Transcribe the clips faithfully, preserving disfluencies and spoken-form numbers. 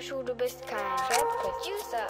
Weszł do bezkara. Producer.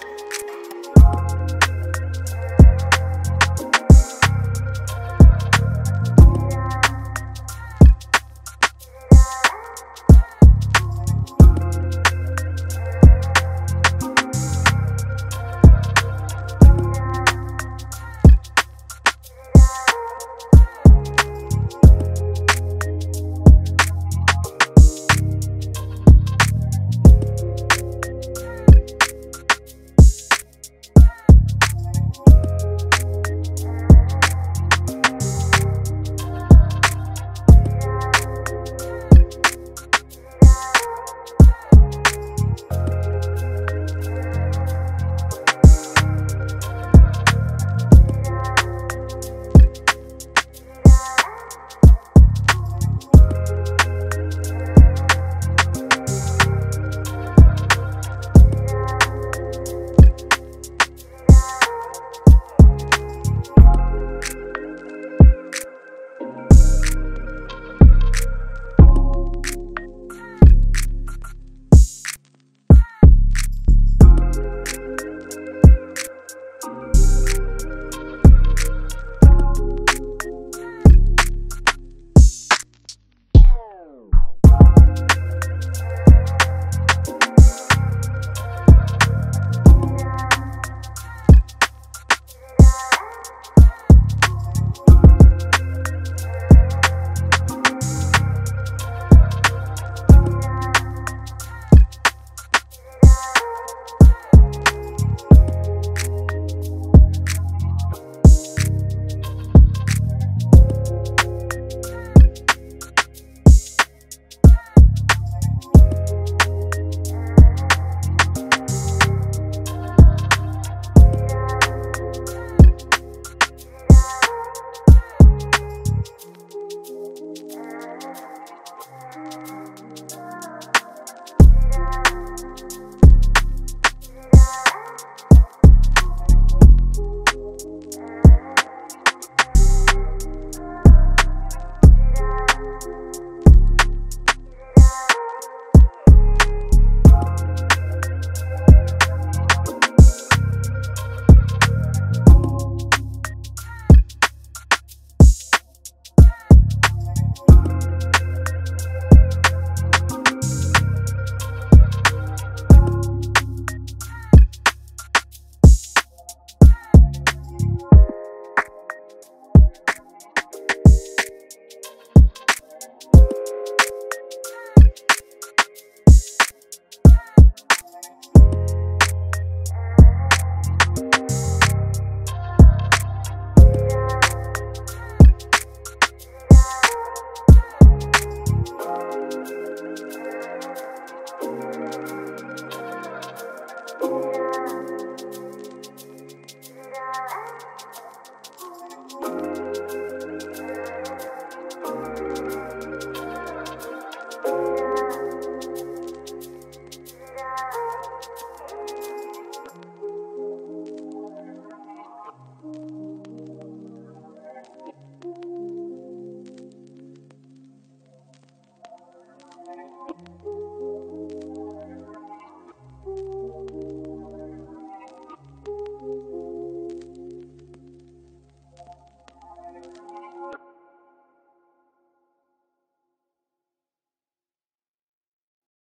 Woo!